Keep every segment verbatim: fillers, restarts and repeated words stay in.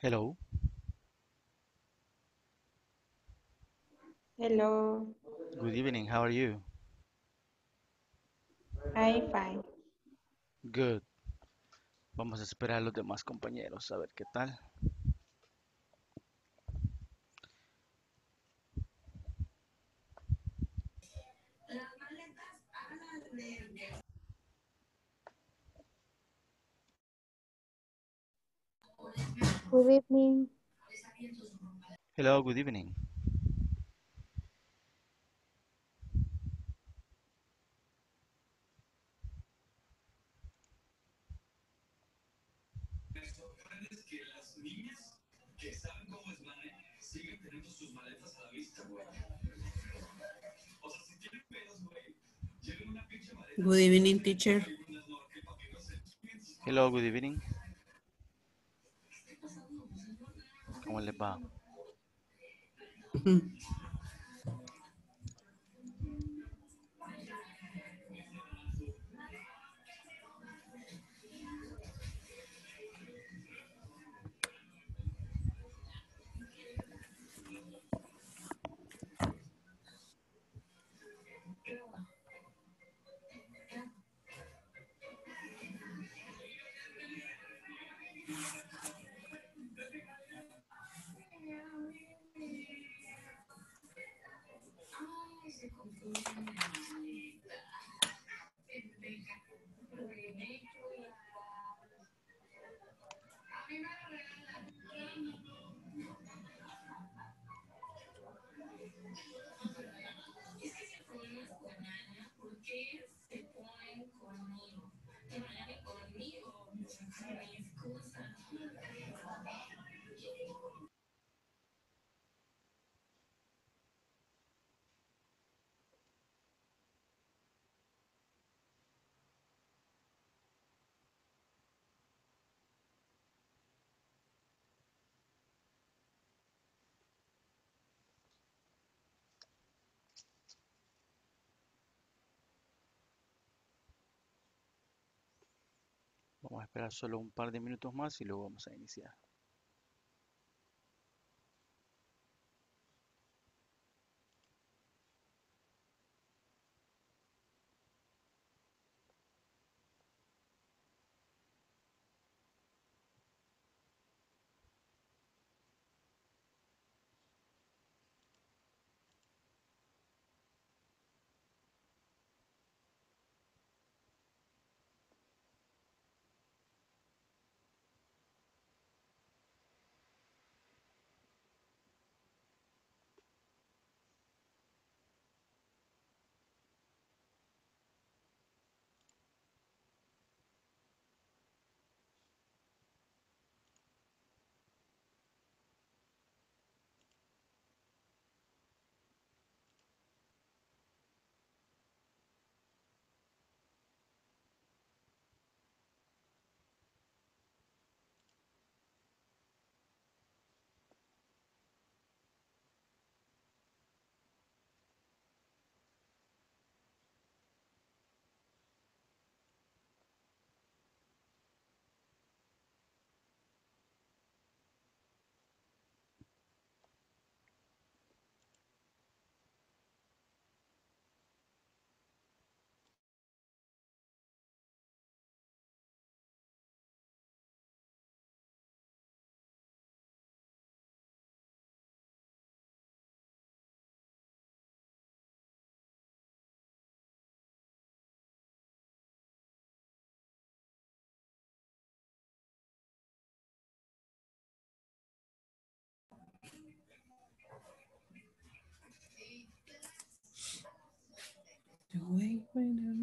Hello. Hello, Good evening. How are you? I'm fine. Good. Vamos a esperar a los demás compañeros a ver qué tal. Good evening. Hello, good evening. Good evening, teacher. Hello, good evening. ¿Cómo les va? Vamos a esperar solo un par de minutos más y luego vamos a iniciar. Wait, wait, wait.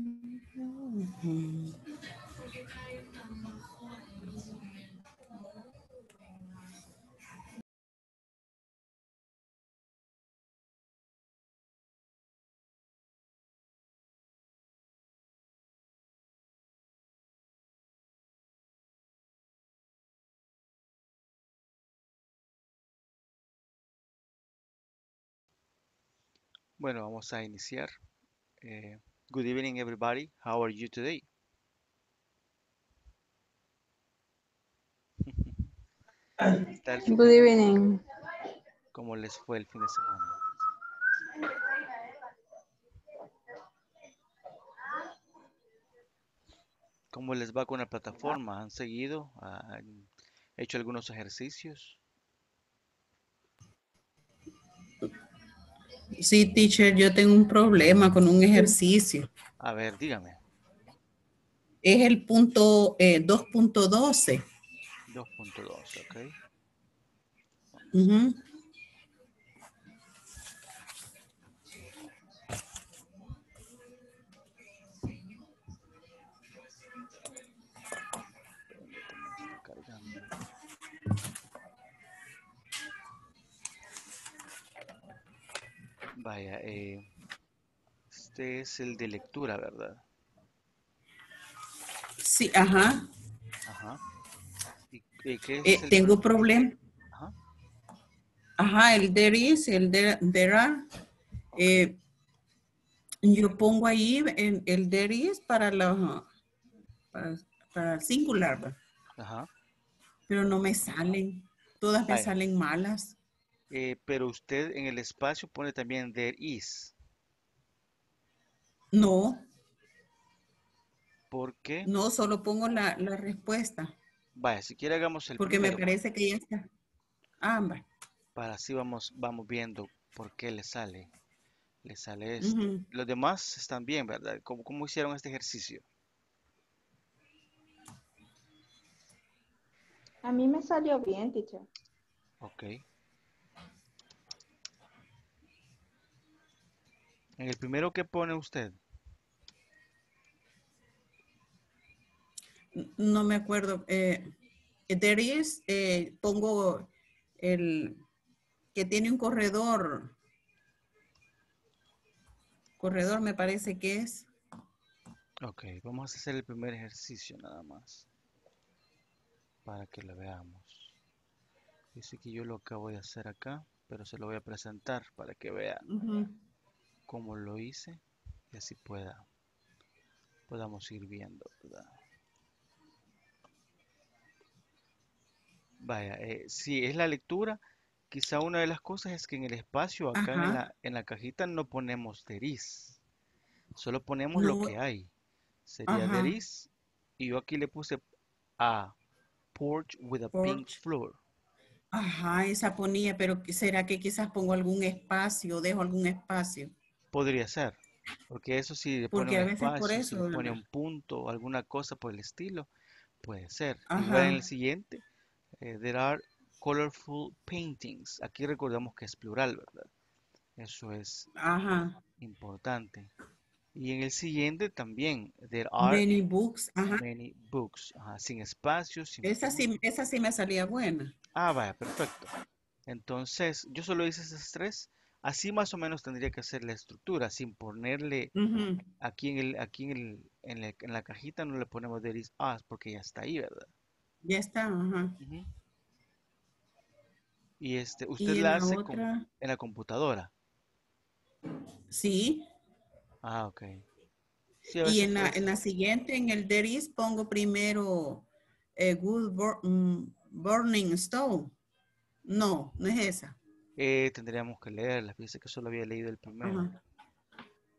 Bueno, vamos a iniciar. Uh, good evening, everybody. How are you today? ¿Qué tal? Good evening. ¿Cómo les fue el fin de semana? ¿Cómo les va con la plataforma? ¿Han seguido? ¿Han hecho algunos ejercicios? Sí, teacher, yo tengo un problema con un ejercicio. A ver, dígame. Es el punto eh, dos punto doce. dos punto doce, ok. Uh-huh. Vaya, eh, este es el de lectura, ¿verdad? Sí, ajá. Ajá. ¿Y, y qué es eh, tengo problema. Ajá. Ajá, el there is, el there, there are. Okay. Eh, yo pongo ahí el, el there is para la para, para singular, ¿verdad? Ajá. Pero no me salen. Todas me Ay. salen malas. Eh, pero usted en el espacio pone también there is. No. ¿Por qué? No, solo pongo la, la respuesta. Vaya, si quiere hagamos el Porque primero. me parece que ya está. Ah, va. Para así vamos, vamos viendo por qué le sale. Le sale esto. Uh-huh. Los demás están bien, ¿verdad? ¿Cómo, cómo hicieron este ejercicio? A mí me salió bien, teacher. Ok. En el primero, ¿qué pone usted? No me acuerdo. Eh, there is, eh, pongo el que tiene un corredor. Corredor me parece que es. Ok, vamos a hacer el primer ejercicio nada más. Para que lo veamos. Dice que yo lo acabo de hacer acá, pero se lo voy a presentar para que vean. Uh-huh. Como lo hice y así pueda podamos ir viendo, ¿verdad? Vaya, eh, si es la lectura, quizá una de las cosas es que en el espacio acá en la, en la cajita no ponemos there is, solo ponemos no. lo que hay. Sería there is, y yo aquí le puse a porch with a porch. pink floor. Ajá, esa ponía, pero ¿será que quizás pongo algún espacio, dejo algún espacio? Podría ser, porque eso si le pone un espacio, por eso, si le pone un punto, alguna cosa por el estilo, puede ser. Igual en el siguiente, eh, there are colorful paintings. Aquí recordamos que es plural, ¿verdad? Eso es Ajá. importante. Y en el siguiente también, there are many books, Ajá. many books. Ajá, sin espacio. Sin esa, sí, esa sí me salía buena. Ah, vaya, perfecto. Entonces, yo solo hice esas tres. Así más o menos tendría que hacer la estructura, sin ponerle uh-huh. aquí, en, el, aquí en, el, en, la, en la cajita no le ponemos there is us porque ya está ahí, ¿verdad? Ya está, ajá. Uh-huh. Uh-huh. Y este, usted ¿Y la hace la con, en la computadora. Sí. Ah, ok. Sí, y en la, en la siguiente, en el there is, pongo primero eh, good um, burning stone. No, no es esa. Eh, tendríamos que leer las piezas que solo había leído el primero. Ajá.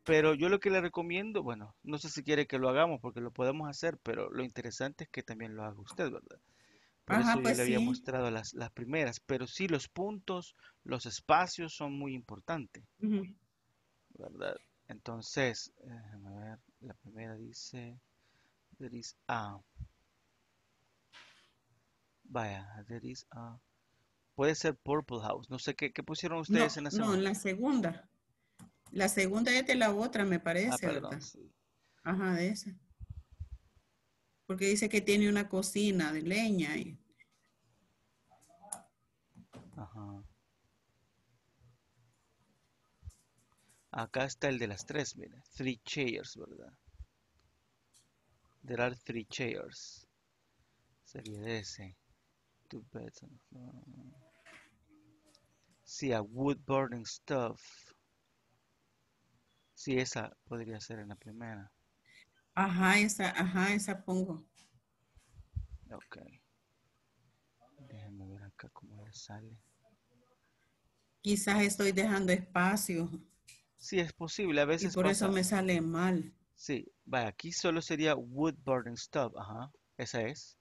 Pero yo lo que le recomiendo, bueno, no sé si quiere que lo hagamos porque lo podemos hacer, pero lo interesante es que también lo haga usted, ¿verdad? Por Ajá, eso pues yo le sí. había mostrado las, las primeras, pero sí los puntos, los espacios son muy importantes, Ajá. ¿verdad? Entonces, déjame ver, la primera dice, there is a, vaya, there is a. Puede ser Purple House. No sé qué, qué pusieron ustedes no, en la segunda. No, en la segunda. La segunda es de la otra, me parece. Ah, perdón, ¿verdad? Sí. Ajá, de esa. Porque dice que tiene una cocina de leña. Y... Ajá. Acá está el de las tres, mira. Three chairs, ¿verdad? There are three chairs. Sería de ese. Two beds on the floor. Sí, a wood burning stuff. Sí, esa podría ser en la primera. Ajá, esa, ajá, esa pongo. Ok. Déjenme ver aquí. sale. Quizás estoy dejando espacio. Sí, es posible. A veces y por pasa. Eso me sale mal. Sí, vaya, aquí solo sería wood burning stove. Ajá, esa es.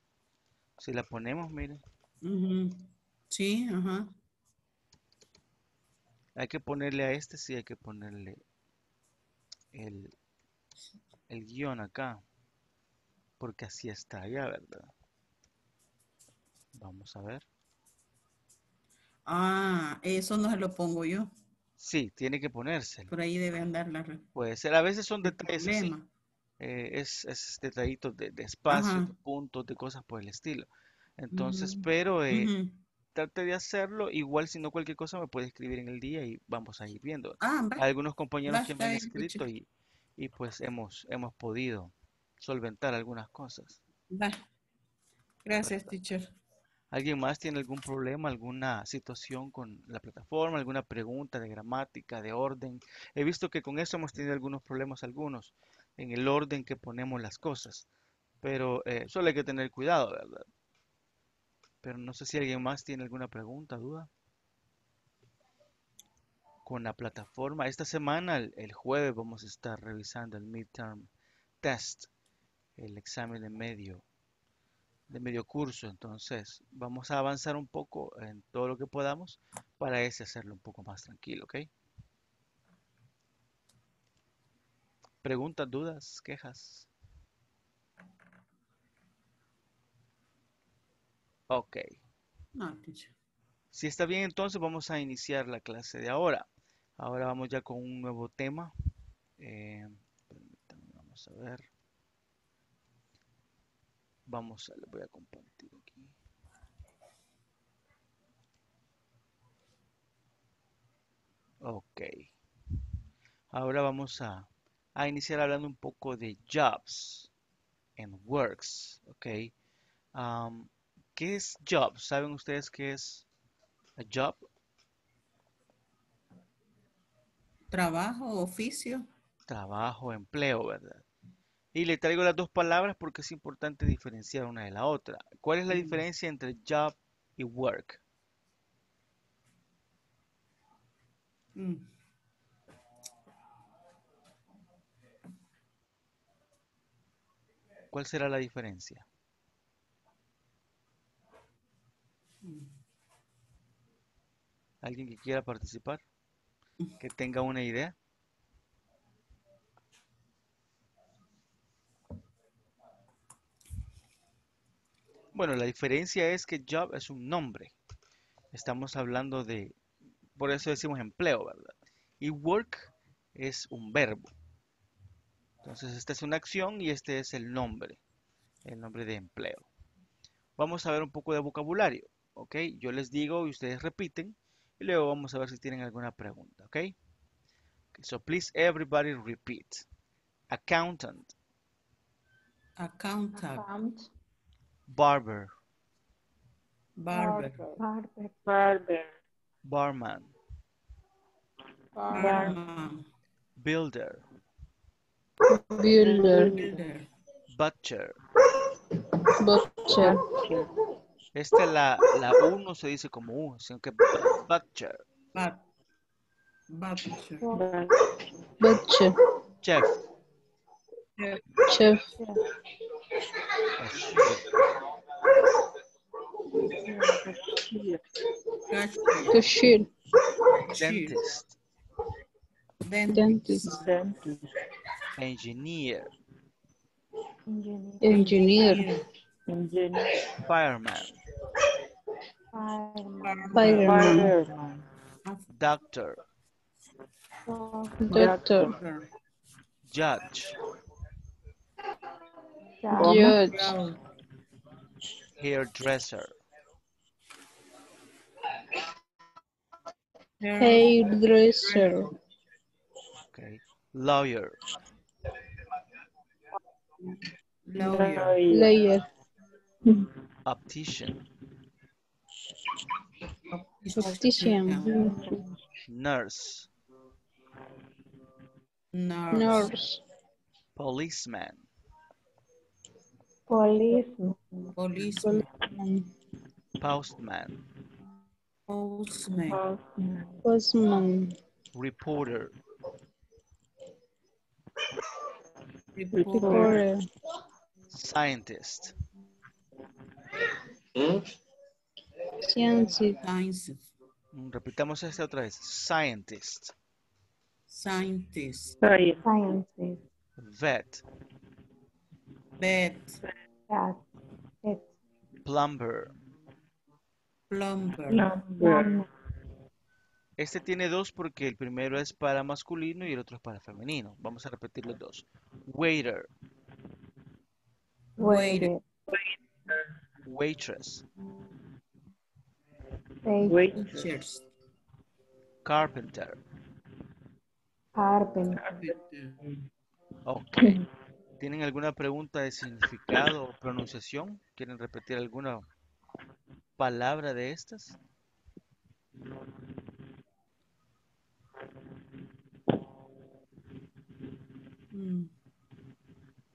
Si la ponemos, mire. Uh-huh. Sí, ajá. Hay que ponerle a este, sí, hay que ponerle el, el guión acá. Porque así está allá, ¿verdad? Vamos a ver. Ah, eso no se lo pongo yo. Sí, tiene que ponérselo. Por ahí debe andar la red. Puede ser, a veces son detalles así. Eh, es, es detallitos de, de espacio, ajá, de puntos, de cosas por el estilo. Entonces, uh-huh, pero eh, uh-huh, trate de hacerlo. Igual, si no, cualquier cosa me puede escribir en el día y vamos a ir viendo. Ah, va. Algunos compañeros va, que me han escrito y, y pues hemos, hemos podido solventar algunas cosas. Va. Gracias, ¿verdad? Teacher. ¿Alguien más tiene algún problema, alguna situación con la plataforma, alguna pregunta de gramática, de orden? He visto que con eso hemos tenido algunos problemas, algunos, en el orden que ponemos las cosas. Pero eh, solo hay que tener cuidado, ¿verdad? Pero no sé si alguien más tiene alguna pregunta, duda. Con la plataforma, esta semana, el, el jueves, vamos a estar revisando el midterm test, el examen de medio de medio curso, entonces vamos a avanzar un poco en todo lo que podamos para ese hacerlo un poco más tranquilo, ¿ok? ¿Preguntas, dudas, quejas? Ok. No, si está bien, entonces vamos a iniciar la clase de ahora. Ahora vamos ya con un nuevo tema. Eh, permítanme, vamos a ver. Vamos a, le voy a compartir aquí. Ok. Ahora vamos a, a iniciar hablando un poco de jobs and works. Ok. Um, ¿Qué es job? ¿Saben ustedes qué es a job? Trabajo, oficio. Trabajo, empleo, ¿verdad? Y le traigo las dos palabras porque es importante diferenciar una de la otra. ¿Cuál es la diferencia entre job y work? Mm. ¿Cuál será la diferencia? ¿Alguien que quiera participar? ¿Que tenga una idea? Bueno, la diferencia es que job es un nombre. Estamos hablando de, por eso decimos empleo, ¿verdad? Y work es un verbo. Entonces, esta es una acción y este es el nombre, el nombre de empleo. Vamos a ver un poco de vocabulario, ¿ok? Yo les digo y ustedes repiten y luego vamos a ver si tienen alguna pregunta, ¿ok? Okay, so, please everybody repeat. Accountant. Accountant. Accountant. Barber. Barber. Barber. Barber. Barman. Barman. Builder. Builder. Butcher. Butcher. Esta la, la U no se dice como U, sino que butcher. But, butcher. Butcher. Chef. Chef. Chef. Cashier. Dentist. Dentist. Engineer. Engineer. Fireman. Fireman. Doctor. Doctor. Judge. Judge. Hairdresser. Hairdresser. Okay. Lawyer. Lawyer. Lawyer. Optician. Optician. Nurse. Nurse. Nurse. Policeman. Policeman. Policeman. Postman. Postman. Postman. Reporter. Reporter. Scientist. Scientist. Repitamos esta otra vez. Scientist. Scientist. Scientist. Vet. Vet. Vet. Plumber. Plumber. Plumber. Este tiene dos porque el primero es para masculino y el otro es para femenino. Vamos a repetir los dos. Waiter. Waiter. Waitress. Waitress. Carpenter. Carpenter. Ok. ¿Tienen alguna pregunta de significado o pronunciación? ¿Quieren repetir alguna palabra de estas?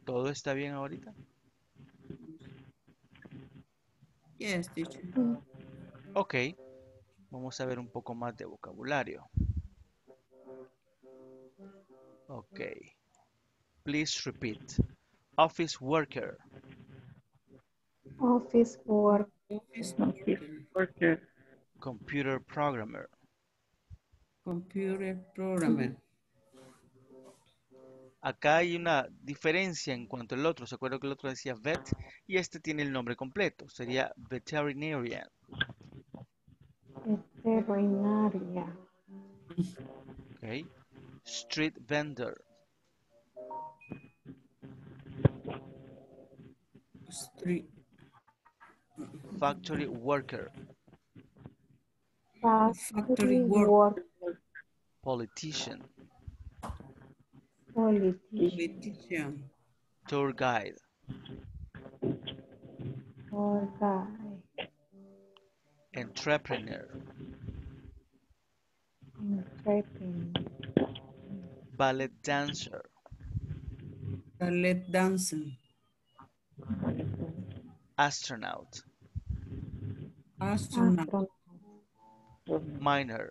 ¿Todo está bien ahorita? Yes, teacher. Ok. Vamos a ver un poco más de vocabulario. Ok. Please repeat. Office worker. Office worker. Office worker. Computer programmer. Computer programmer. Acá hay una diferencia en cuanto al otro. Se acuerdan que el otro decía vet y este tiene el nombre completo. Sería veterinarian. Veterinaria. Okay. Street vendor. Street. Factory worker. Factory worker. Politician. Politician. Tour guide. Tour guide. Entrepreneur. Entrepreneur. Ballet dancer. Ballet dancer. Astronaut. Astronaut. Miner.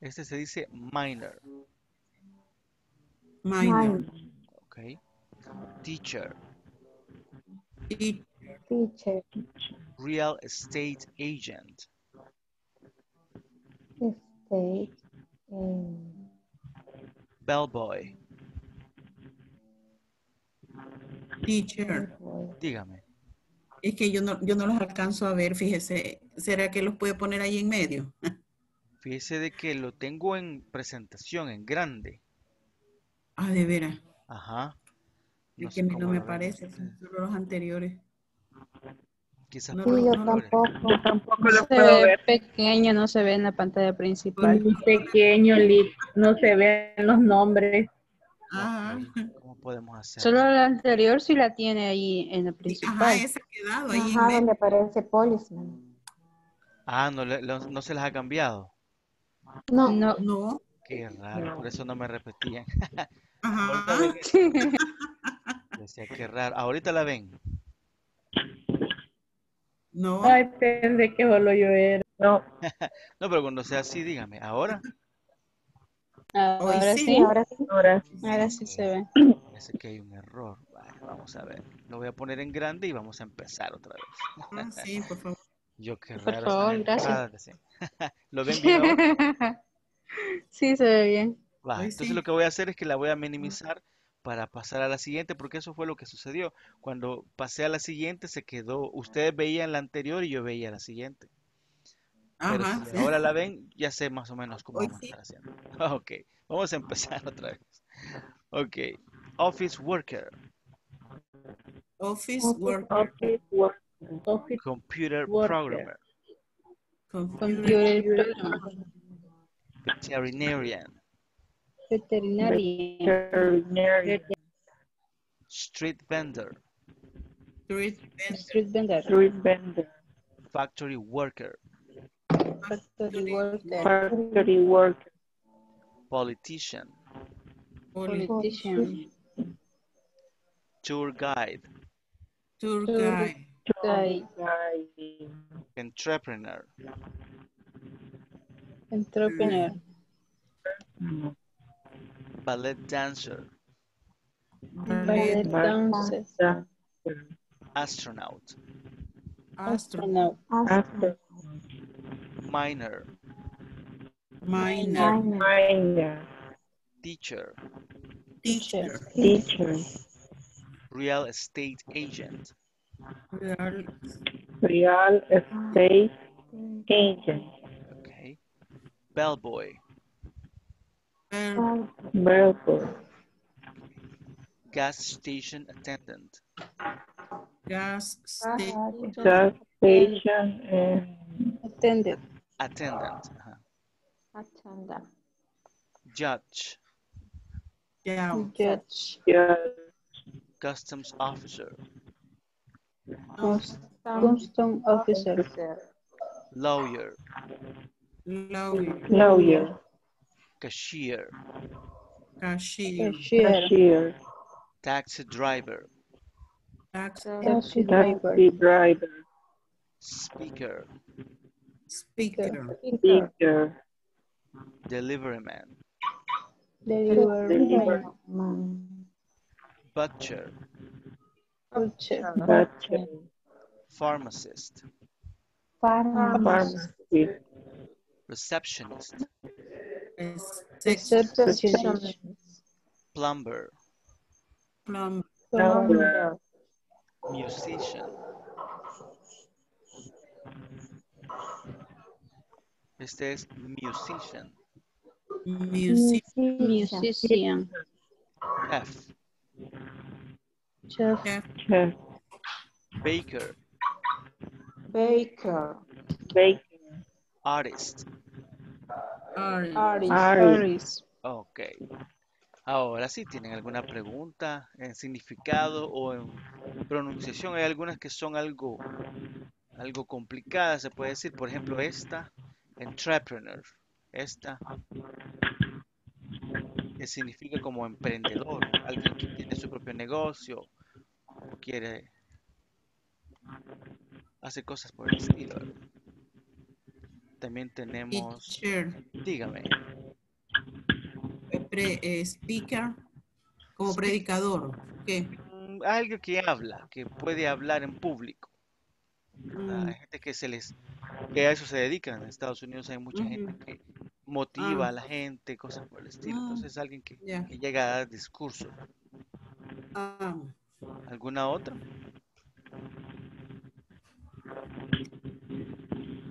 Este se dice minor. Minor. Okay. Teacher. Teacher. Real estate agent. Estate. Um. Bellboy. Teacher. Dígame. Es que yo no, yo no los alcanzo a ver, fíjese. ¿Será que los puede poner ahí en medio? Fíjese de que lo tengo en presentación, en grande. Ah, de veras. Ajá. No es que a mí no me parece, son solo los anteriores. Quizás no, yo tampoco. Yo tampoco no lo puedo ver. Pequeño, no se ve en la pantalla principal. Muy pequeño, no se ven los nombres. Ajá. Podemos hacer. Solo la anterior sí la tiene ahí en la principal. Ajá, esa ha quedado ahí. Ajá, en donde aparece policeman. Ah, no, no, no se las ha cambiado. No, no. no. Qué raro, no. Por eso no me repetían. Ajá. Decía, qué raro. ¿Ahorita la ven? No. Ay, pensé que solo yo era. No. No, pero cuando sea así, dígame, ¿ahora? Ahora sí, sí. Ahora sí, ahora sí, ahora sí se ve. Parece que hay un error. Vale, vamos a ver. Lo voy a poner en grande y vamos a empezar otra vez. Ah, sí, por favor. Yo qué raro. Por favor, gracias. ¿Lo ven bien ahora? Sí, se ve bien. Vale, Hoy entonces sí. Lo que voy a hacer es que la voy a minimizar para pasar a la siguiente, porque eso fue lo que sucedió. Cuando pasé a la siguiente se quedó, ustedes veían la anterior y yo veía la siguiente. Pero Ajá, si sí. ahora la ven, ya sé más o menos cómo Hoy vamos sí. a estar haciendo. Ok, vamos a empezar otra vez. Ok, office worker. Office worker. Office worker. Office Computer worker. Programmer. Computer programmer. Veterinarian. Veterinarian. Veterinarian. Street vendor. Street vendor. Street vendor. Street vendor. Factory worker. Factory worker. Factory worker. Politician. Politician. Tour guide. Tour guide. Guide. Entrepreneur. Entrepreneur. Ballet dancer. Ballet dancer. Astronaut. Astronaut. Astronaut. Minor. Minor. Minor. Teacher. Teacher. Teacher. Real estate agent. Real, Real estate agent. Okay. Bellboy. Bellboy. Bellboy. Gas station attendant. Gas station. Gas station attendant. Attendant. Uh-huh. Attendant. Judge. Yeah. Judge. Judge. Customs officer. Customs, Customs officer. officer. Lawyer. Lawyer. Lawyer. Cashier. Cashier. Cashier. Cashier. Taxi driver. Taxi, Taxi driver. driver. Speaker. Speaker. Speaker. Speaker. Delivery man. Delivery man. Butcher. Butcher. Butcher. Pharmacist. Pharmacist. Receptionist. Receptionist. Plumber. Plumber. Plumber. Musician. Este es musician. Musician. Musician. F. Chef. Chef. Baker. Baker. Baker. Artist. Artist. Artist. Artist. Ok. Ahora sí, ¿tienen alguna pregunta en significado o en pronunciación? Hay algunas que son algo, algo complicadas, se puede decir. Por ejemplo, esta, entrepreneur. Esta que significa como emprendedor, alguien que tiene su propio negocio, o quiere hacer cosas por el estilo. También tenemos, teacher. Dígame. Pre, eh, speaker, como speaker. Predicador. ¿Qué? Algo que habla, que puede hablar en público. Mm. Hay gente que se les, que a eso se dedican. En Estados Unidos hay mucha mm. gente que motiva ah. a la gente, cosas por el estilo. Ah. Entonces, alguien que, yeah. que llega a dar discurso. Ah. ¿Alguna otra?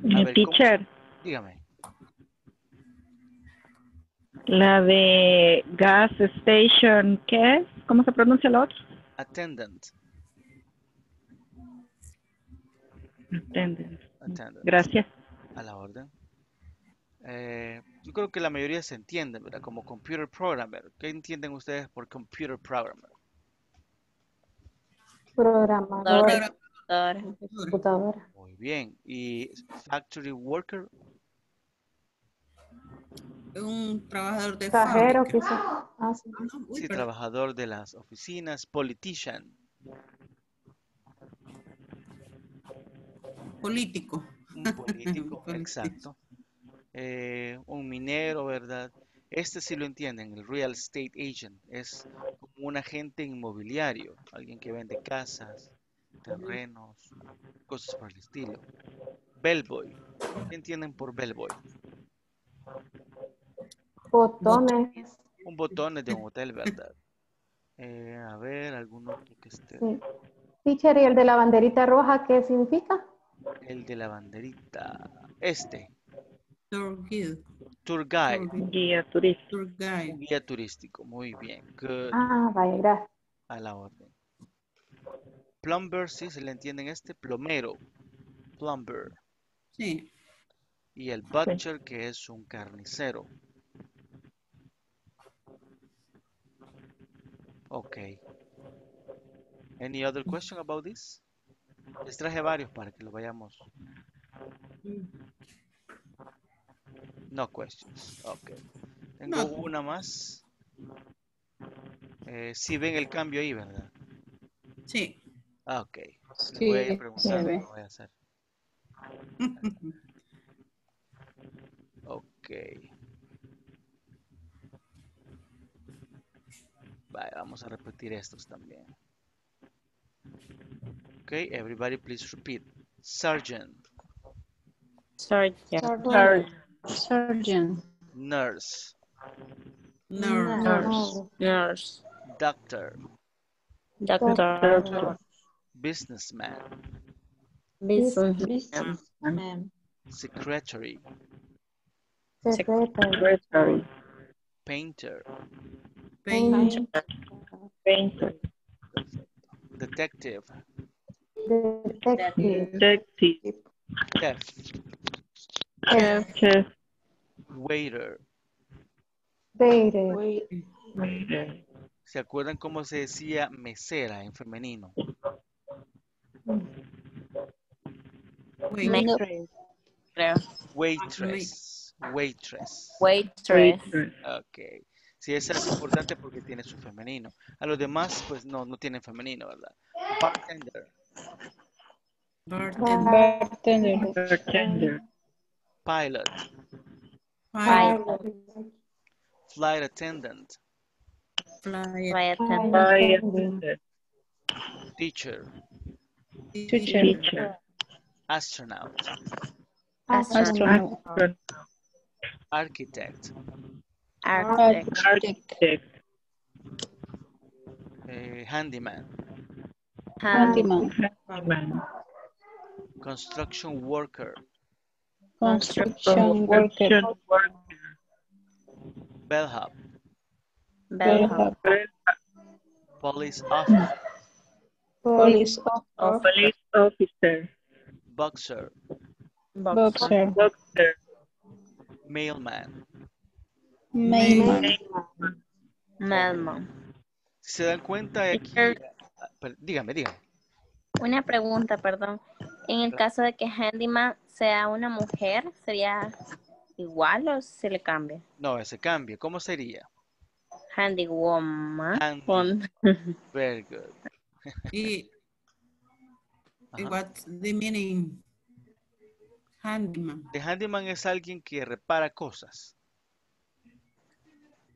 A ver, teacher. ¿Cómo? Dígame. La de gas station, ¿qué es? ¿Cómo se pronuncia la otra? Attendant. Attendant. Attendant. Gracias. A la orden. Eh, yo creo que la mayoría se entiende, ¿verdad? Como computer programmer. ¿Qué entienden ustedes por computer programmer? Programador. Computadora. Muy bien. ¿Y factory worker? Un trabajador de Cajero, fábrica. Ah, sí, Uy, sí trabajador de las oficinas. Politician. Político. Un político, exacto. Eh, un minero, ¿verdad? Este sí lo entienden, el real estate agent. Es como un agente inmobiliario, alguien que vende casas, terrenos, cosas por el estilo. Bellboy. ¿Qué entienden por bellboy? Botones. Un botón de un hotel, ¿verdad? Eh, a ver, algún otro que esté. Sí. Teacher, ¿y el de la banderita roja qué significa? El de la banderita. Este. Tour guide. Tour guide. Guía turístico. Tour guide. Guía turístico. Muy bien. Good. Ah, vale, gracias. A la orden. Plumber, sí, se le entiende en este. Plomero. Plumber. Sí. Y el butcher, okay, que es un carnicero. Ok. Any other question about this? Les traje varios para que lo vayamos. No questions. Ok. Tengo no. una más. Eh, si sí ven el cambio ahí, ¿verdad? Sí. Ah, ok. Le sí, voy a ir preguntando cómo voy a hacer. Ok. Vale, vamos a repetir estos también. Ok, everybody please repeat. Sergeant. Sergeant. Sergeant. Nurse. Nurse. Nurse. Nurse. Doctor. Doctor. Doctor. Businessman. Businessman. Businessman. Secretary. Secretary. Painter. Painter. Painter. Detective. Detective. Detective. Chef. Chef. Chef. Waiter. Waiter. Waiter. ¿Se acuerdan cómo se decía mesera en femenino? Waitress. Waitress. Waitress. Waitress. Ok. Sí, esa es importante porque tiene su femenino. A los demás, pues no, no tienen femenino, ¿verdad? Bartender. Bartender. Bartender. Bartender. Pilot. Pilot. Flight attendant. Flight attendant. Teacher. Teacher. Astronaut. Astronaut. Architect. Architect. Architect. Uh, handyman. Handyman. Handyman. Construction worker. Construction worker. Bellhop. Bellhop. Police officer. Police officer. Police officer. Boxer. Boxer. Boxer. Mailman. Mailman. Mailman. Si se dan cuenta de que... Dígame, dígame. Una pregunta, perdón. En el caso de que handyman sea una mujer, ¿sería igual o se le cambia? No, se cambia. ¿Cómo sería? Handywoman. Handy. Very good. Y, uh-huh. What's the meaning? Handyman. The handyman es alguien que repara cosas.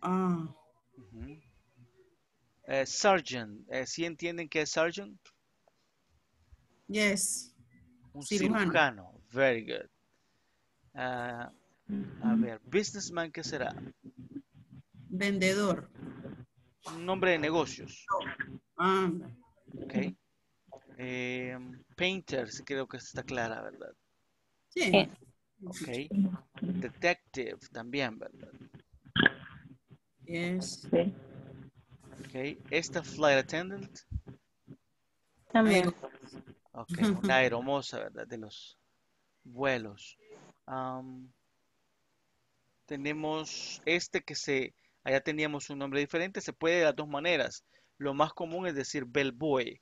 Ah. Oh. Uh-huh. eh, sergeant. Eh, ¿Sí entienden qué es sergeant? Yes. Un cirujano. cirujano. Very good. Uh, a ver, businessman, ¿qué será? Vendedor. Un nombre de negocios. Ah. Ok. Eh, painter, creo que está clara, ¿verdad? Sí. Ok. Detective, también, ¿verdad? Yes. Ok. ¿Esta flight attendant? También. Ok, una aeromoza, ¿verdad? De los vuelos. Um, tenemos este que se... Allá teníamos un nombre diferente. Se puede de las dos maneras. Lo más común es decir bellboy,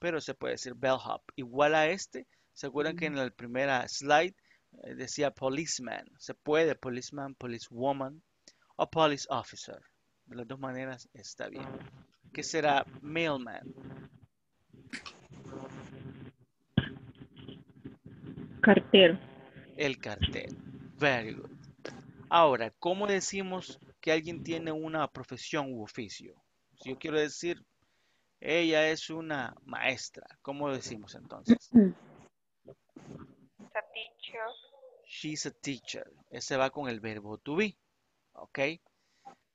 pero se puede decir bellhop. Igual a este, ¿se acuerdan que en la primera slide eh, decía policeman? Se puede policeman, policewoman o police officer. De las dos maneras está bien. ¿Qué será mailman? Cartero. El cartero. Very good. Ahora, ¿cómo decimos que alguien tiene una profesión u oficio? Si yo quiero decir, ella es una maestra, ¿cómo decimos entonces? A teacher. She's a teacher. Ese va con el verbo to be. Ok.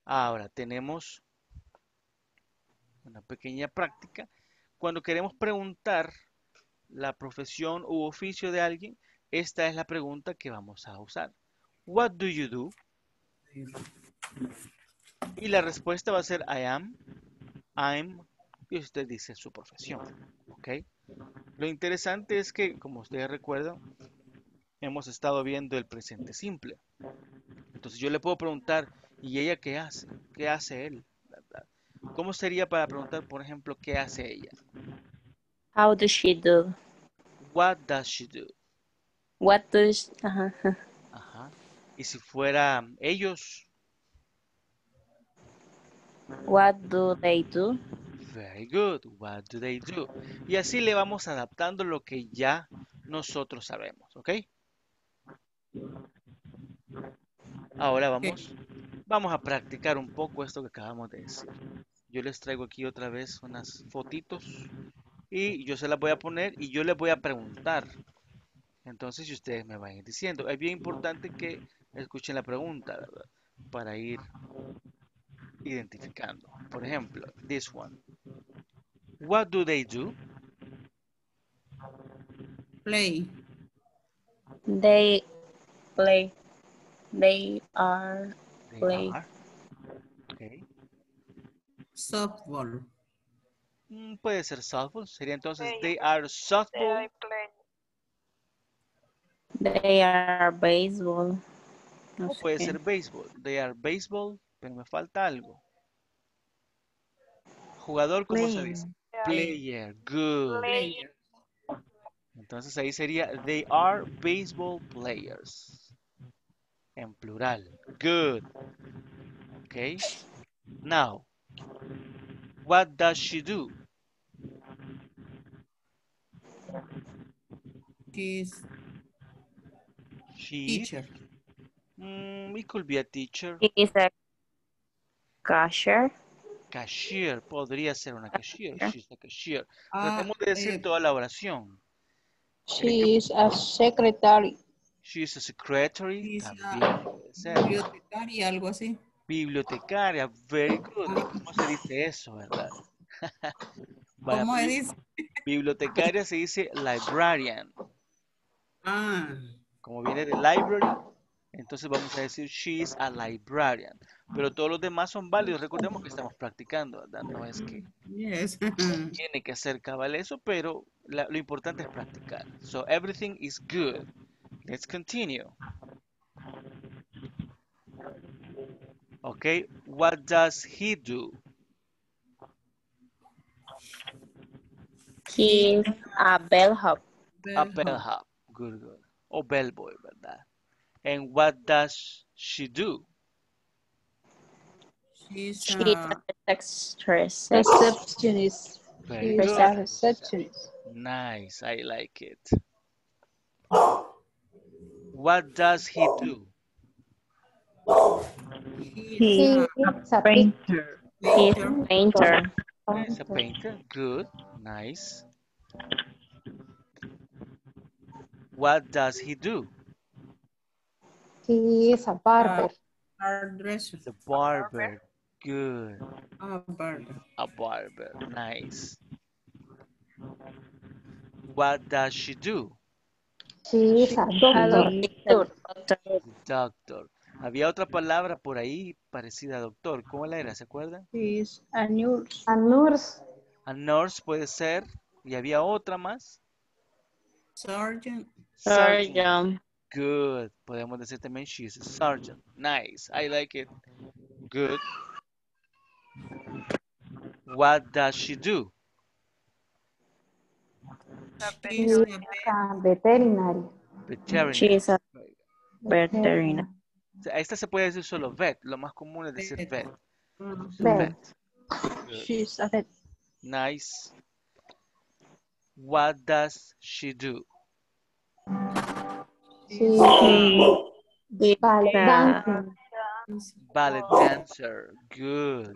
Ahora, tenemos una pequeña práctica. Cuando queremos preguntar la profesión u oficio de alguien, esta es la pregunta que vamos a usar. What do you do? Y la respuesta va a ser I am, I'm, y usted dice su profesión. ¿Okay? Lo interesante es que, como ustedes recuerdan, hemos estado viendo el presente simple. Entonces yo le puedo preguntar, ¿y ella qué hace? ¿Qué hace él? ¿Cómo sería para preguntar, por ejemplo, qué hace ella? How does she do? What does she do? What does... Ajá. Ajá. Y si fuera ellos... What do they do? Very good. What do they do? Y así le vamos adaptando lo que ya nosotros sabemos, ¿ok? Ahora vamos, vamos a practicar un poco esto que acabamos de decir. Yo les traigo aquí otra vez unas fotitos y yo se las voy a poner y yo les voy a preguntar. Entonces, si ustedes me van diciendo, es bien importante que escuchen la pregunta, ¿verdad? Para ir identificando. Por ejemplo, this one. What do they do? Play. They play. They are they play. Are. Okay. Softball. Mm, puede ser softball. Sería entonces they, they are softball. They, they are baseball. No o puede qué. ser baseball. They are baseball. Pero me falta algo. Jugador, ¿cómo Player. se dice? Player. Good. Player. Entonces ahí sería they are baseball players. En plural. Good. Okay. Now, what does she do? She's she teacher. Mm, it could be a teacher. She is a cashier. Cashier. Podría ser una cashier. She's a cashier. Tratemos ah, de decir eh. toda la oración. She is a secretary. She is a secretary. Is También puede ser. Bibliotecaria, algo así. Bibliotecaria. Very good. ¿Cómo se dice eso, verdad? ¿Cómo se dice? Bibliotecaria se dice librarian. Ah. Como viene de library, entonces vamos a decir she is a librarian. Pero todos los demás son válidos. Recordemos que estamos practicando, ¿verdad? No es que yes. tiene que ser cabal eso, pero la, lo importante es practicar. So everything is good. Let's continue. Okay, what does he do? He is a bellhop. A bellhop. Good, good. O bellboy, ¿verdad? And what does she do? She's a, She's a receptionist. Receptionist. She's a receptionist. Nice, I like it. What does he do? He is a painter. He is a painter. He's a painter. Good, nice. What does he do? He is a barber. Hairdresser. The barber. Good. A barber. A barber. Nice. What does she do? She is a doctor. Doctor. Había otra palabra por ahí parecida a doctor. ¿Cómo la era? ¿Se acuerdan? She is a nurse. A nurse. A nurse puede ser. Y había otra más. Sergeant. Sergeant. Sergeant. Good. Podemos decir también she is a sergeant. Nice. I like it. Good. What does she do? She is a veterinary. Veterinary. She is a veterinary. Esta se puede decir solo vet. Lo más común es decir vet. Vet. She is a vet. Nice. What does she do? She is ballet dancer. Ballet dancer. Good.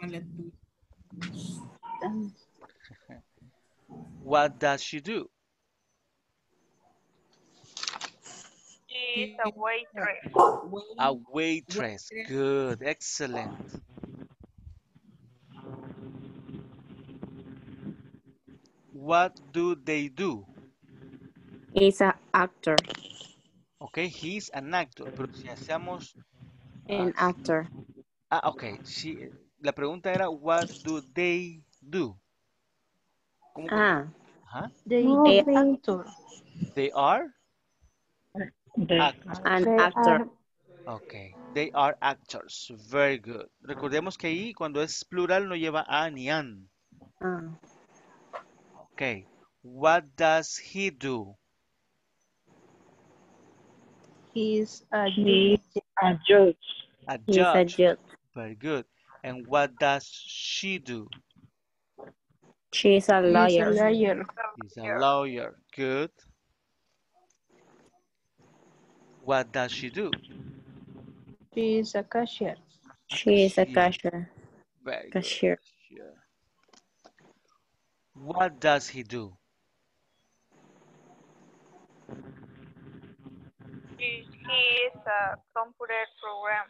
What does she do? She is a waitress. A waitress. Good. Excellent. What do they do? He's an actor. Okay, he's an actor. Pero si hacemos... An uh, actor. Ah, okay. She, la pregunta era, what do they do? ¿Cómo ah. ¿Ah? They, they are actor. They are? They actors. An they actor. Are... Okay. They are actors. Very good. Recordemos que ahí, cuando es plural, no lleva a ni an. Ah. Okay. What does he do? He's a judge. A judge. A judge. He's a judge. Very good. And what does she do? She's a lawyer. She's a lawyer. She's a lawyer. Good. What does she do? She is a cashier. She is a cashier. Very cashier. Good. What does he do? He, he is a computer program.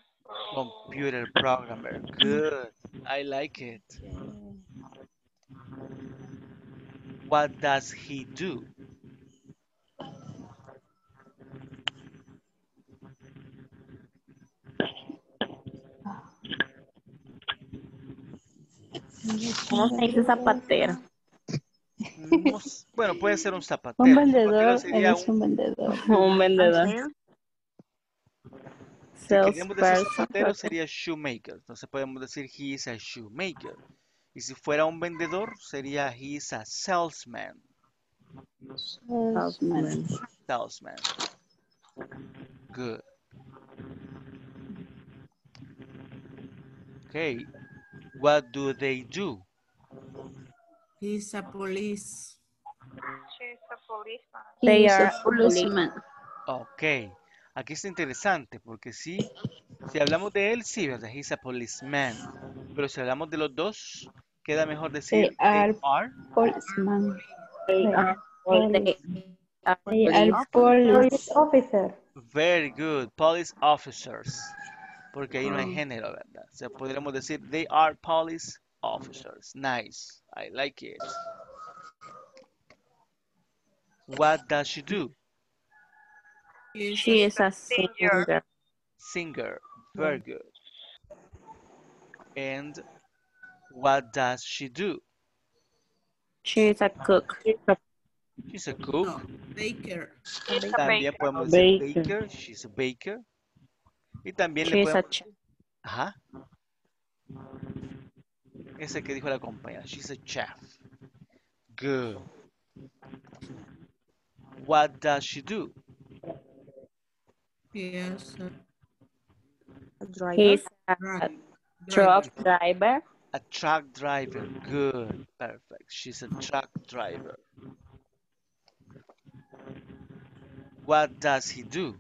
Computer programmer. Good. I like it. What does he do? ¿Cómo se dice zapatero? No, bueno, puede ser un zapatero. Un vendedor, zapatero es un, un vendedor. Un vendedor. Si queremos decir zapatero sería shoemaker. Entonces podemos decir he is a shoemaker. Y si fuera un vendedor sería he is a salesman. Salesman. Salesman. Good. Okay. What do they do? He's a police. She's a policeman. They are a policeman. Okay. Aquí es interesante porque sí, si hablamos de él, sí, ¿verdad? He's a policeman. Pero si hablamos de los dos, queda mejor decir they are, they are policeman. They are police. They are police officer. Very good. Police officers. Porque ahí no hay género, ¿verdad? O sea, podríamos decir, they are police officers. Nice. I like it. What does she do? She is a singer. Singer. Very good. And what does she do? She is a cook. She's a cook. No, baker. She's También a baker. podemos decir baker. baker. She's a baker. Y también she le podemos... Ajá. Ese que dijo la compañera. She's a chef. Good. What does she do? Yes. A driver. He's a driver. truck driver. A truck driver. Good. Perfect. She's a truck driver. What does he do?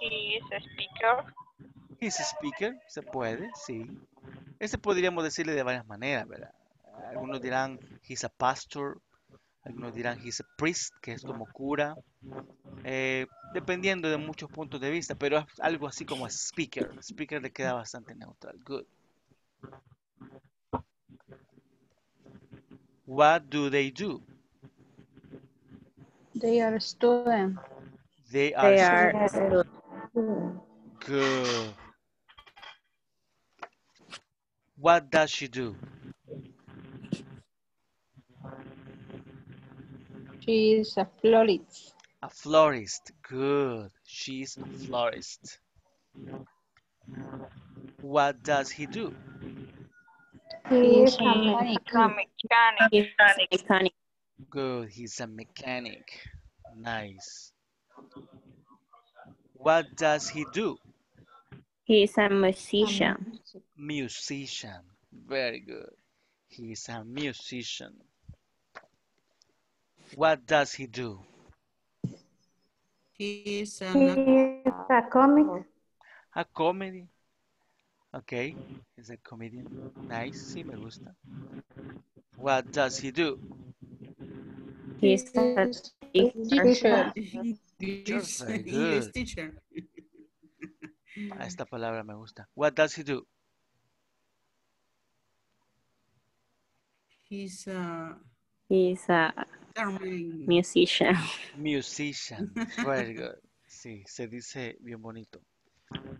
He is a speaker. He's a speaker, se puede, sí. Este podríamos decirle de varias maneras, ¿verdad? Algunos dirán, he's a pastor. Algunos dirán, he's a priest, que es como cura. Eh, dependiendo de muchos puntos de vista, pero algo así como speaker. Speaker le queda bastante neutral. Good. What do they do? They are students. They are, they are students. Good. What does she do? She is a florist. A florist. Good. She is a florist. What does he do? He is a mechanic. He's a mechanic. Good. He's a mechanic. Nice. What does he do? He is a musician. Musician. Very good. He is a musician. What does he do? He is a, he is a comic. A comedy. Okay. He's a comedian. Nice. Sí, me gusta. What does he do? He is a teacher. Teacher. Teacher. Esta palabra me gusta. What does he do? He's a... He's a... Musician. Musician. Very good. Sí, se dice bien bonito.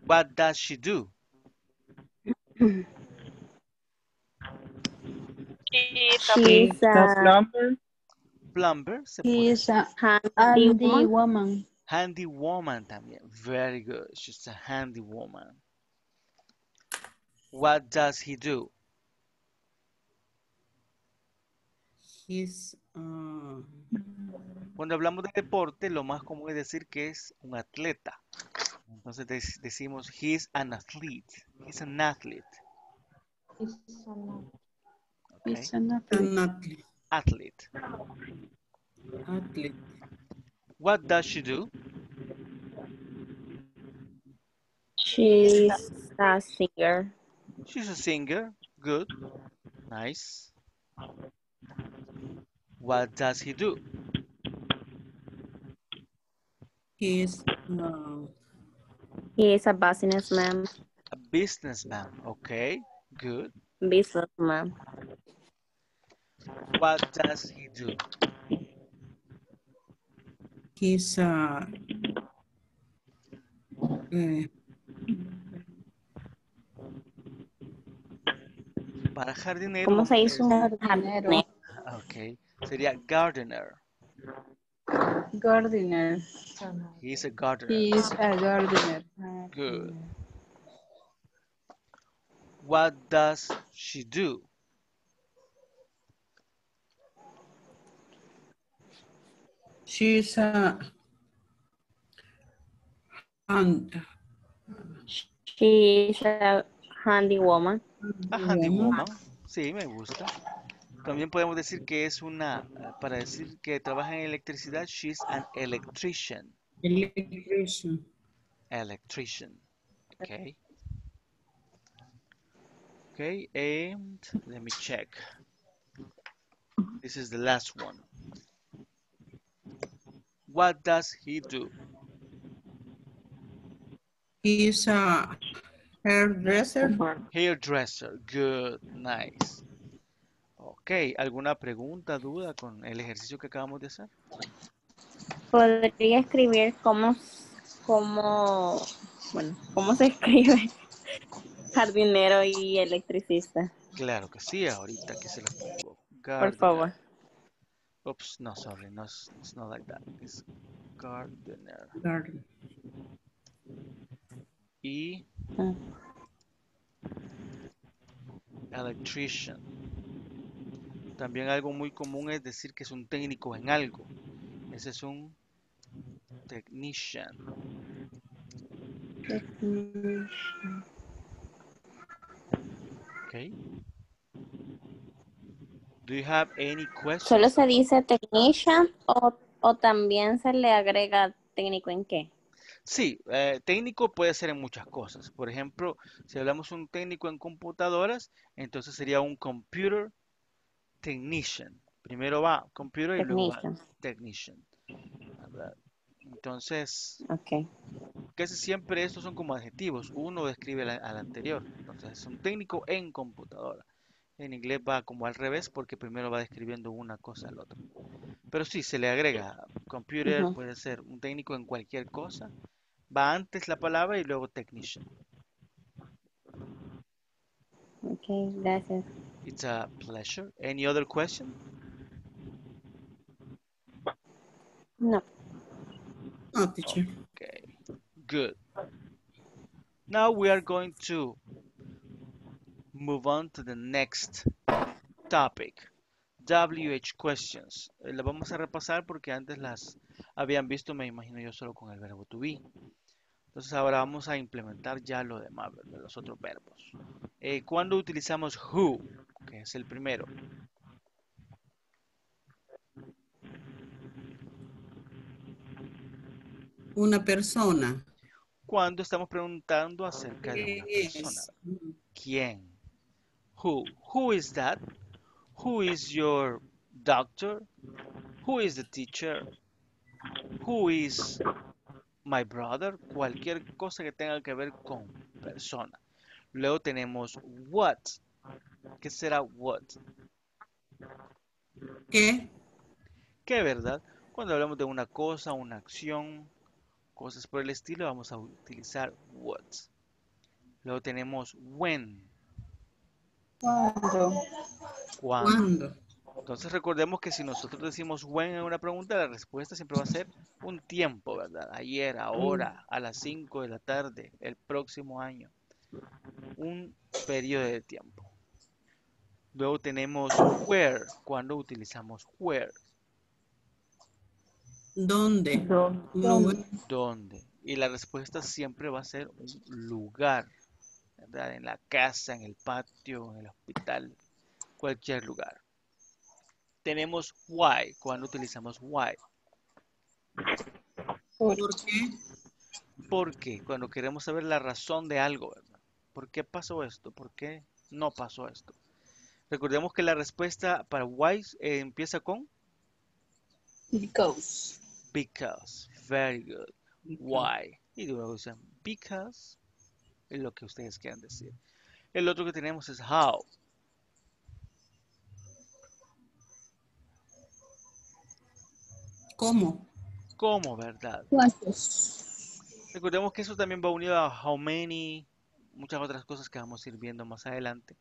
What does she do? She is a, she is a plumber. Plumber. Se she puede. is a handy, handy woman. woman. Handy woman también. Very good. She's a handy woman. What does he do? He's... Uh... Cuando hablamos de deporte, lo más común es decir que es un atleta. Entonces dec decimos, he's an athlete. He's an athlete. It's an, okay. It's an athlete. An athlete. Athlete. Athlete. What does she do? She's a singer. She's a singer. Good. Nice. What does he do? He's no. He is a businessman. A businessman. Okay. Good. Businessman. What does he do? He's a. Uh, Para jardinero. ¿Cómo se dice un jardinero? Ok. Sería gardener. Gardener. He's a gardener. He's a gardener. Good. What does she do? She's a hand. She's a handy woman. A handy woman. Sí, me gusta. También podemos decir que es una, para decir que trabaja en electricidad, she's an electrician. Electrician. Electrician. Okay. Okay, and let me check. This is the last one. What does he do? He's a hairdresser. Hairdresser. Good, nice. Ok, ¿alguna pregunta, duda con el ejercicio que acabamos de hacer? Podría escribir cómo, cómo, bueno, cómo se escribe jardinero y electricista. Claro que sí, ahorita que se lo pongo. Gardener. Por favor. Oops, no, sorry, no, it's not like that. It's gardener. Garden. Y ah. Electrician. También algo muy común es decir que es un técnico en algo. Ese es un technician. Technician. Okay. Do you have any questions? ¿Solo se dice technician o, o también se le agrega técnico en qué? Sí, eh, técnico puede ser en muchas cosas. Por ejemplo, si hablamos un técnico en computadoras, entonces sería un computer technician. Primero va computer y luego va technician. Entonces, okay. Casi siempre estos son como adjetivos. Uno describe la, al anterior. Entonces, es un técnico en computadora. En inglés va como al revés porque primero va describiendo una cosa al otro. Pero sí, se le agrega. Computer uh-huh. Puede ser un técnico en cualquier cosa. Va antes la palabra y luego technician. Okay, gracias. It's a pleasure. Any other question? No. No, teacher. Okay, good. Now we are going to move on to the next topic. W H questions. Las vamos a repasar porque antes las habían visto, me imagino yo, solo con el verbo to be. Entonces ahora vamos a implementar ya lo demás, los otros verbos. Eh, ¿Cuándo utilizamos who? Que es el primero. Una persona. Cuando estamos preguntando acerca de una persona. ¿Quién? Who? Who is that? Who is your doctor? Who is the teacher? Who is... my brother, cualquier cosa que tenga que ver con persona. Luego tenemos what. ¿Qué será what? ¿Qué? ¿Qué, verdad? Cuando hablamos de una cosa, una acción, cosas por el estilo, vamos a utilizar what. Luego tenemos when. ¿Cuándo? ¿Cuándo? Entonces recordemos que si nosotros decimos when en una pregunta, la respuesta siempre va a ser un tiempo, ¿verdad? Ayer, ahora, a las cinco de la tarde, el próximo año. Un periodo de tiempo. Luego tenemos where, cuando utilizamos where. ¿Dónde? ¿Dónde? ¿Dónde? Y la respuesta siempre va a ser un lugar. ¿verdad? En la casa, en el patio, en el hospital, cualquier lugar. Tenemos why, cuando utilizamos why. ¿Por qué? Porque cuando queremos saber la razón de algo, ¿verdad? ¿Por qué pasó esto? ¿Por qué no pasó esto? Recordemos que la respuesta para why eh, empieza con because. Because. Very good. Because. Why. Y luego dicen because. Es lo que ustedes quieran decir. El otro que tenemos es how. ¿Cómo? ¿Cómo, verdad? ¿Cuántos? Recordemos que eso también va unido a how many, muchas otras cosas que vamos a ir viendo más adelante.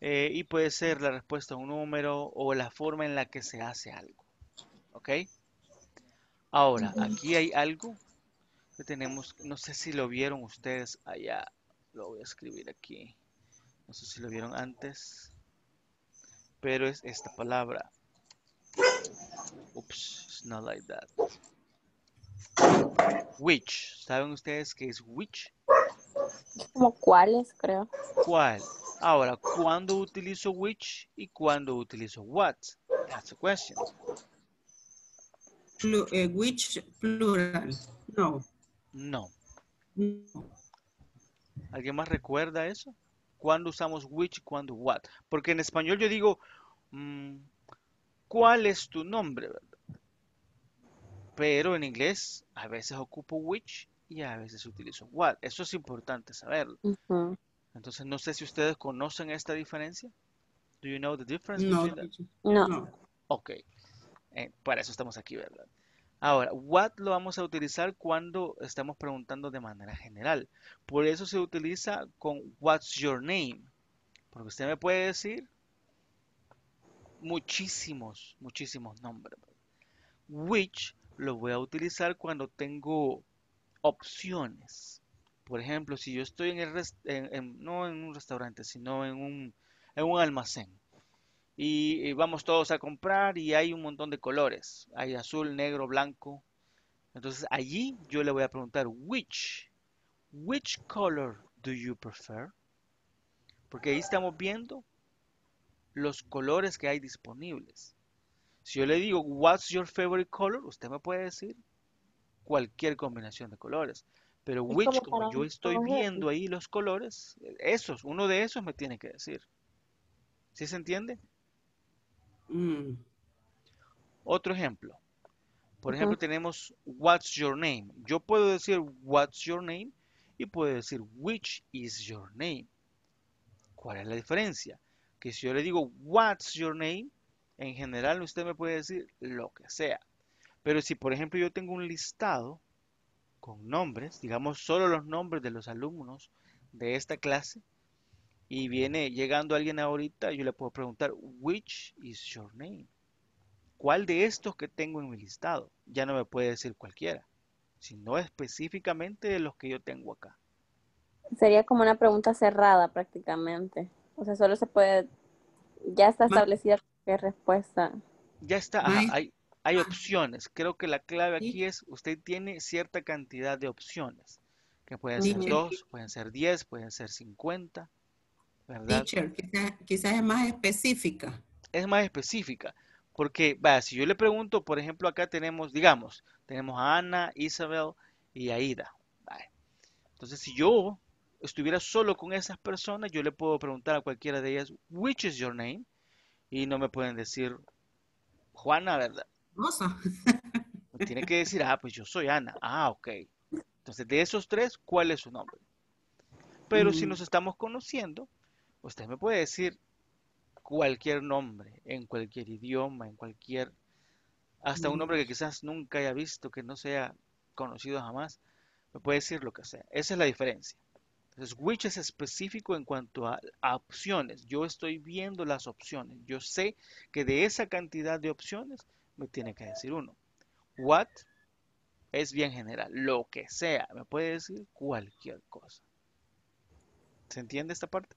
Eh, y puede ser la respuesta a un número o la forma en la que se hace algo. ¿Ok? Ahora, aquí hay algo que tenemos, no sé si lo vieron ustedes allá, lo voy a escribir aquí, no sé si lo vieron antes, pero es esta palabra. Oops, it's not like that. Which, ¿saben ustedes qué es which? Como cuáles, creo. ¿Cuál? Ahora, ¿cuándo utilizo which y cuándo utilizo what? That's the question. Plu, eh, which plural, no. No. ¿Alguien más recuerda eso? ¿Cuándo usamos which, cuándo what? Porque en español yo digo, mmm, ¿cuál es tu nombre? Pero en inglés a veces ocupo which y a veces utilizo what. Eso es importante saberlo. Uh-huh. Entonces, no sé si ustedes conocen esta diferencia. Do you know the difference? No. No. Ok. Eh, para eso estamos aquí, ¿verdad? Ahora, what lo vamos a utilizar cuando estamos preguntando de manera general. Por eso se utiliza con what's your name. Porque usted me puede decir muchísimos, muchísimos nombres. Which lo voy a utilizar cuando tengo opciones. Por ejemplo, si yo estoy en el rest, en, en, no en un restaurante, sino en un, en un almacén. Y, y vamos todos a comprar y hay un montón de colores. Hay azul, negro, blanco. Entonces allí yo le voy a preguntar which, which color do you prefer? Porque ahí estamos viendo los colores que hay disponibles. Si yo le digo what's your favorite color, usted me puede decir cualquier combinación de colores. Pero which, como, como para, yo estoy viendo ahí los colores, esos, uno de esos me tiene que decir. ¿Sí se entiende? Mm. Otro ejemplo. Por uh-huh. ejemplo, tenemos what's your name. Yo puedo decir what's your name y puedo decir which is your name. ¿Cuál es la diferencia? Que si yo le digo what's your name, en general usted me puede decir lo que sea. Pero si, por ejemplo, yo tengo un listado con nombres, digamos solo los nombres de los alumnos de esta clase, y viene llegando alguien ahorita, yo le puedo preguntar, which is your name? ¿Cuál de estos que tengo en mi listado? Ya no me puede decir cualquiera, sino específicamente de los que yo tengo acá. Sería como una pregunta cerrada prácticamente. O sea, solo se puede, ya está establecida qué respuesta. Ya está, ajá, hay, hay opciones. Creo que la clave aquí es, usted tiene cierta cantidad de opciones, que pueden ser dos, pueden ser diez, pueden ser cincuenta. Teacher, quizás quizá es más específica. Es más específica, porque vaya, si yo le pregunto, por ejemplo, acá tenemos, digamos, tenemos a Ana, Isabel y Aida. Vaya. Entonces, si yo estuviera solo con esas personas, yo le puedo preguntar a cualquiera de ellas, which is your name? Y no me pueden decir, Juana, ¿verdad? Rosa. Me tienen que decir, ah, pues yo soy Ana. Ah, ok. Entonces, de esos tres, ¿cuál es su nombre? Pero mm. si nos estamos conociendo, usted me puede decir cualquier nombre, en cualquier idioma, en cualquier, hasta un nombre que quizás nunca haya visto, que no sea conocido jamás, me puede decir lo que sea. Esa es la diferencia. Entonces, which es específico en cuanto a, a opciones. Yo estoy viendo las opciones. Yo sé que de esa cantidad de opciones me tiene que decir uno. What es bien general, lo que sea. Me puede decir cualquier cosa. ¿Se entiende esta parte?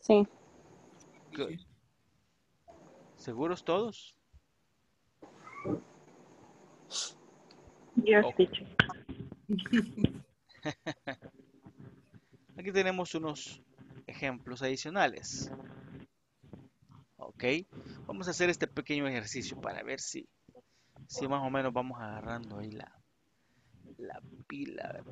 Sí. Good. ¿Seguros todos? Yes, okay. Teacher. Aquí aquí tenemos unos ejemplos adicionales. Ok, vamos a hacer este pequeño ejercicio para ver si, si más o menos vamos agarrando ahí la, la pila.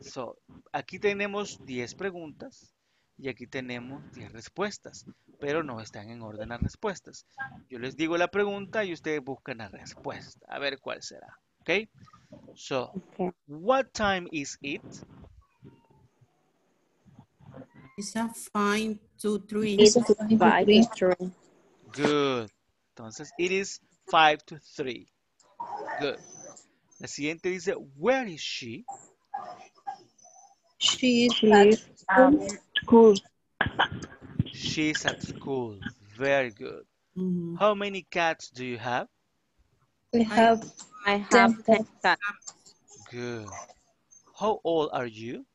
So, aquí tenemos diez preguntas y aquí tenemos diez respuestas, pero no están en orden las respuestas. Yo les digo la pregunta y ustedes buscan la respuesta, a ver cuál será. Ok, so, what time is it? It's a fine two, three. It's five to three. Good. Entonces, it is five to three. Good. La siguiente dice, where is she? She is at um, school. She's at school. Very good. Mm-hmm. How many cats do you have? I have, I have ten cats. Good. How old are you?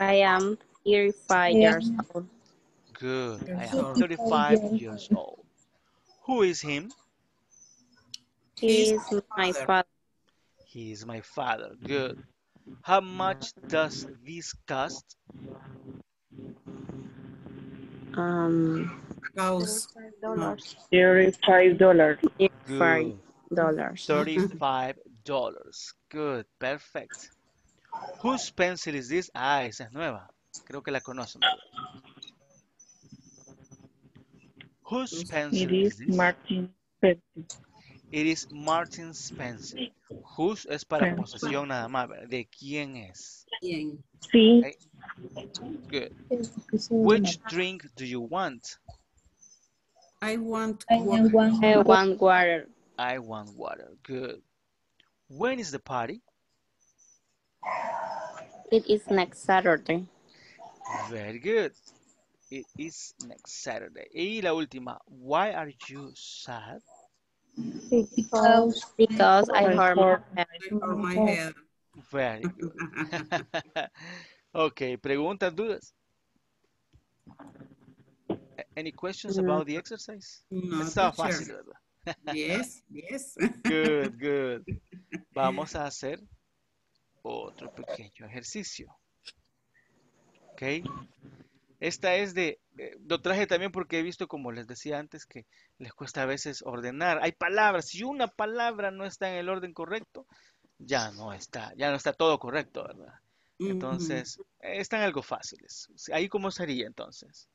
I am thirty-five years old. Good. I am thirty-five years old. Who is him? He is my father. He is my father. Good. How much does this cost? Um, thirty-five dollars. Thirty-five dollars. Thirty-five dollars. Good. Perfect. Whose pencil is this? Ah, esa es nueva. Creo que la conocen. Whose pencil it is, is this? Martin pencil. It is Martin's pencil. Whose es para posesión nada más. ¿De quién es? ¿Quién? Sí. Okay. Good. Which drink do you want? I want water. I want water. I want water. Good. When is the party? It is next Saturday. Very good. It is next Saturday. Y la última. Why are you sad? Because, because I hurt my head. my head. Very good. Okay. Preguntas, dudas? Any questions mm. about the exercise? No, Estaba fácil, sure. ¿verdad? Yes, yes. Good, good. Vamos a hacer otro pequeño ejercicio. Ok, esta es de, eh, lo traje también porque he visto, como les decía antes, que les cuesta a veces ordenar. Hay palabras, si una palabra no está en el orden correcto, ya no está, ya no está todo correcto, ¿verdad? Entonces, mm-hmm. están algo fáciles. Ahí, ¿cómo sería entonces?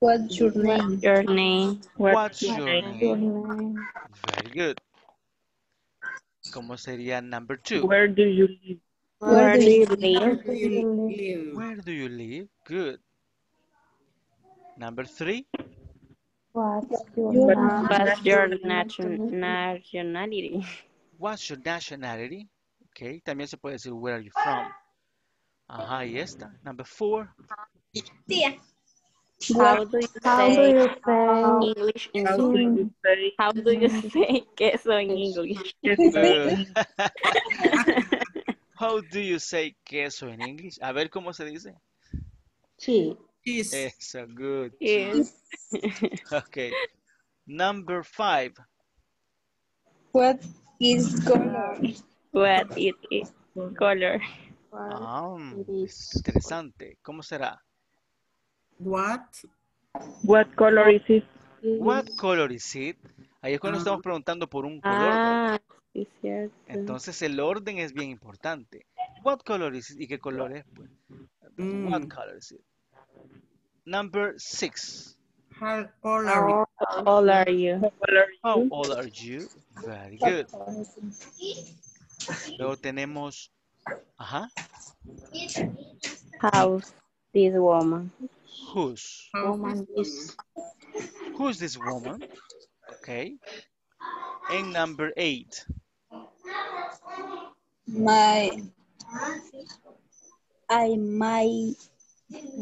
What's your name? Your name. What's your name? Your name. Very good. ¿Cómo sería number two? Where do you live? Where do you live? Where do you live? Good. Number three. What's your, What's your nationality? What's your nationality? Okay. También se puede decir, where are you from? Ajá, y esta. Number four. Tía. How do you say English in English? How do you say queso in English? How do you say queso in English? A ver cómo se dice. Cheese. Cheese. Eso, good. Cheese. Okay. Number five. What is color? What it is color? Ah, es interesante. ¿Cómo será? What? What color is it? What color is it? Ahí es cuando uh-huh. estamos preguntando por un color. Ah, ¿no? Es cierto. Entonces el orden es bien importante. What color is it? ¿Y qué color es? Pues? Mm. What color is it? Number six. How old are you? How old are you? How old are you? Very good. Luego tenemos... Ajá. House. This woman. Who's? Woman is. Who's this woman? Okay. And number eight. My. I might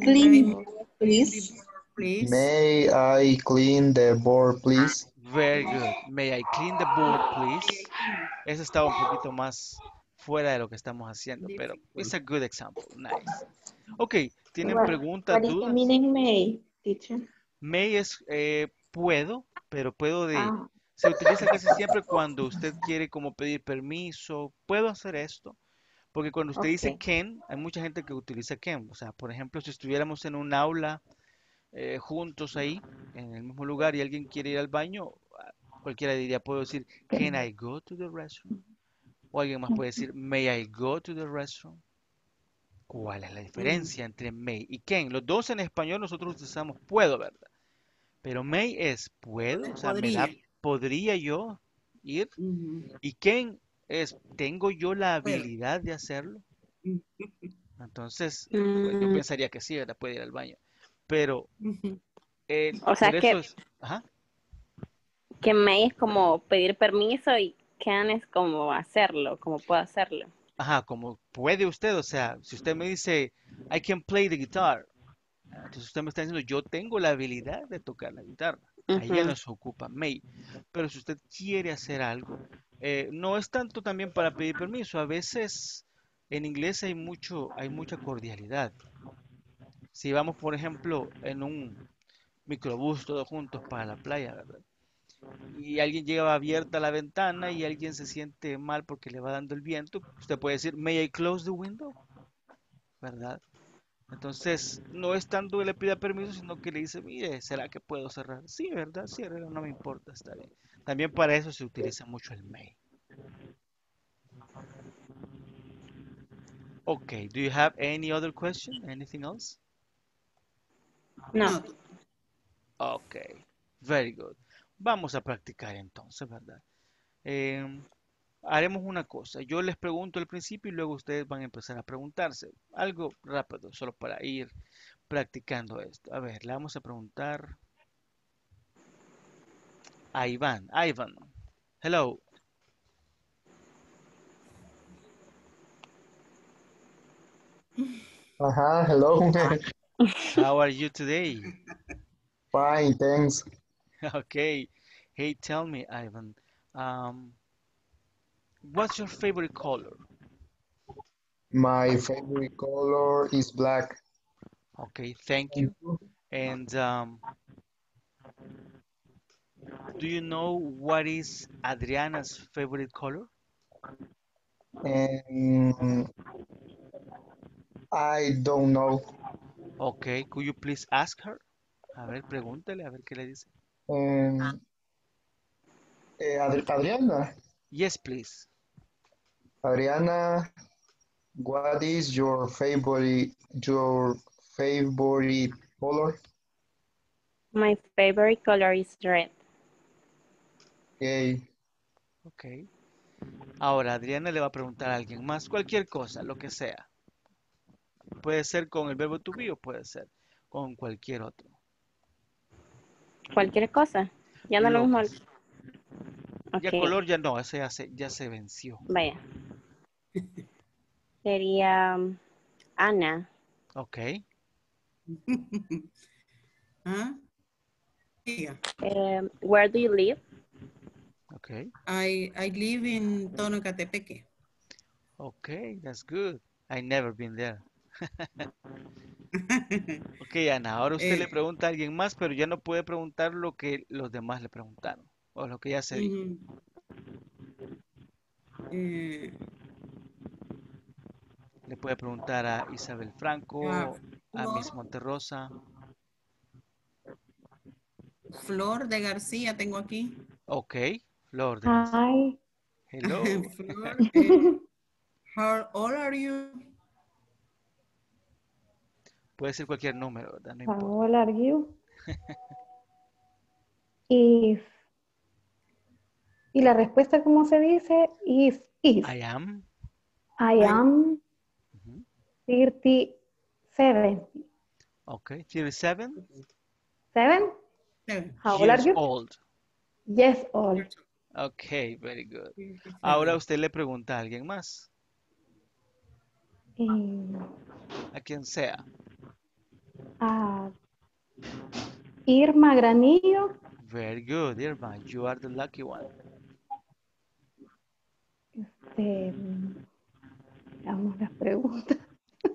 clean, please. please. May I clean the board, please? Very good. May I clean the board, please? Eso estaba un poquito más fuera de lo que estamos haciendo, pero it's a good example. Nice. Okay. ¿Tienen preguntas, dudas? May, teacher. May es eh, puedo, pero puedo de... Ah. Se utiliza casi siempre cuando usted quiere como pedir permiso. ¿Puedo hacer esto? Porque cuando usted dice Ok. can, hay mucha gente que utiliza can. O sea, por ejemplo, si estuviéramos en un aula eh, juntos ahí, en el mismo lugar, y alguien quiere ir al baño, cualquiera diría, puedo decir, can I go to the restroom? O alguien más puede decir, may I go to the restroom? ¿Cuál es la diferencia entre may y can? Los dos en español nosotros utilizamos puedo, ¿verdad? Pero may es puedo, o sea, me da, Podría. podría yo ir. Ujú. Y can es, tengo yo la Puedo. habilidad de hacerlo. Entonces, pues, yo Mm, pensaría que sí, ¿verdad? Puede ir al baño. Pero, ujú. eh, O sea por eso que, es, ajá, que may es como pedir permiso y can es como hacerlo, como puedo hacerlo. ajá, como puede usted, o sea, si usted me dice, I can play the guitar, entonces usted me está diciendo, yo tengo la habilidad de tocar la guitarra. Ahí ya Ujú. nos ocupa may. Pero si usted quiere hacer algo, eh, no es tanto también para pedir permiso. A veces en inglés hay mucho, hay mucha cordialidad. Si vamos, por ejemplo, en un microbús todos juntos para la playa, ¿verdad? Y alguien lleva abierta la ventana y alguien se siente mal porque le va dando el viento, usted puede decir, may I close the window, ¿verdad? Entonces, no es tanto que le pida permiso, sino que le dice, mire, ¿será que puedo cerrar? Sí, ¿verdad? Cierre, no me importa, está bien. También para eso se utiliza mucho el may. Okay, do you have any other question? Anything else? No. No. Okay, very good. Vamos a practicar entonces, ¿verdad? Em, Haremos una cosa. Yo les pregunto al principio y luego ustedes van a empezar a preguntarse. Algo rápido, solo para ir practicando esto. A ver, le vamos a preguntar a Iván. Ivan, hello. Ajá, hello. How are you today? Fine, thanks. Okay. Hey, tell me, Ivan. Um, What's your favorite color? My favorite color is black. Okay, thank you. And um, do you know what is Adriana's favorite color? And I don't know. Okay, could you please ask her? A ver, pregúntale, a ver qué le dice. And, eh, Ad- Adriana, Yes, please. Adriana, what is your favorite your favorite color? My favorite color is red. Okay. Okay. Ahora, Adriana le va a preguntar a alguien más, cualquier cosa, lo que sea. Puede ser con el verbo to be o puede ser con cualquier otro. Cualquier cosa. Ya no es lo Lo mismo. que sea. Ya Ok, color ya no, ese ya se, ya se venció. vaya. Sería um, Ana. Ok. ¿Ah? Yeah. Um, where do you live? Okay. I, I live in Tonocatepeque. Okay, that's good. I never been there. Ok, Ana, ahora usted le Eh, pregunta a alguien más, pero ya no puede preguntar lo que los demás le preguntaron o lo que ya se dijo. ujú. Eh, Le puede preguntar a Isabel ah, Franco, a Miss Flor, Monterrosa. Flor de García tengo aquí. Ok, Flor de García. Hi. Hello. Flor, eh, how old are you? Puede ser cualquier número, ¿verdad? No How importa. old are you? If. Y la respuesta, ¿cómo se dice? Is, is. I am. I I, am Ujú. thirty-seven. Ok, thirty-seven Seven? seven How old are years you? old. Yes, all. years Ok, very good. old. Ahora thirty-seven. usted le pregunta a alguien más, Eh, a quien sea. ah, Irma Granillo. Very good, Irma. You are the lucky one. Este, Hagamos las preguntas.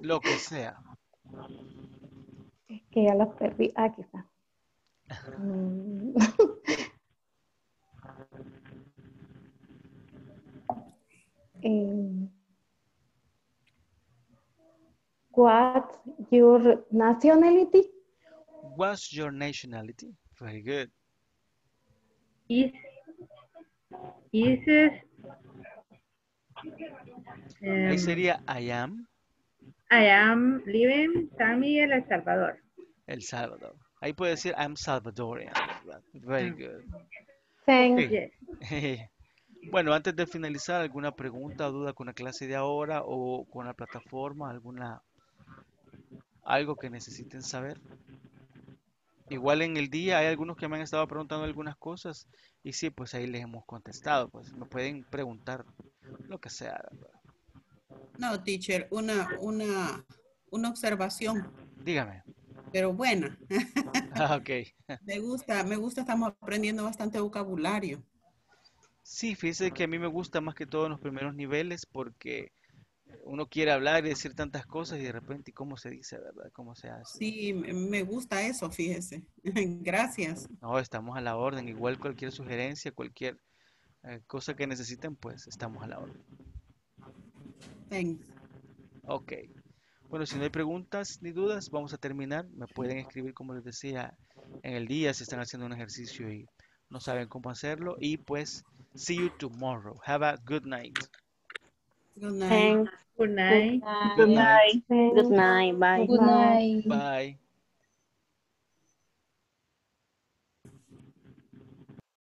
Lo que sea. Es que ya las perdí. Ah, quizás. Mm, em, What's your nationality? What's your nationality? Very good. Is is um, Ahí sería I am. I am living San Miguel, El Salvador. El Salvador. Ahí puede decir I'm Salvadorian. Very good. Thank okay. you. Bueno, antes de finalizar, ¿alguna pregunta o duda con la clase de ahora o con la plataforma? ¿Alguna, algo que necesiten saber? Igual en el día hay algunos que me han estado preguntando algunas cosas y sí, pues ahí les hemos contestado. Pues me pueden preguntar lo que sea. No, teacher, una, una, una observación. Dígame. Pero buena. Ah, ok. Me gusta, me gusta, estamos aprendiendo bastante vocabulario. Sí, fíjese que a mí me gusta más que todo en los primeros niveles porque uno quiere hablar y decir tantas cosas y de repente, ¿cómo se dice, verdad? ¿Cómo se hace? Sí, me gusta eso, fíjese. Gracias. No, estamos a la orden. Igual cualquier sugerencia, cualquier eh, cosa que necesiten, pues estamos a la orden. Thanks. Ok. Bueno, si no hay preguntas ni dudas, vamos a terminar. Me pueden escribir, como les decía, en el día si están haciendo un ejercicio y no saben cómo hacerlo. Y pues... see you tomorrow. Have a good night. Good night. Good night. Good night. Good night. Good night. Bye. Good night. Bye.